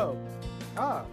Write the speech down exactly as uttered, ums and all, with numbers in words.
Oh, ah.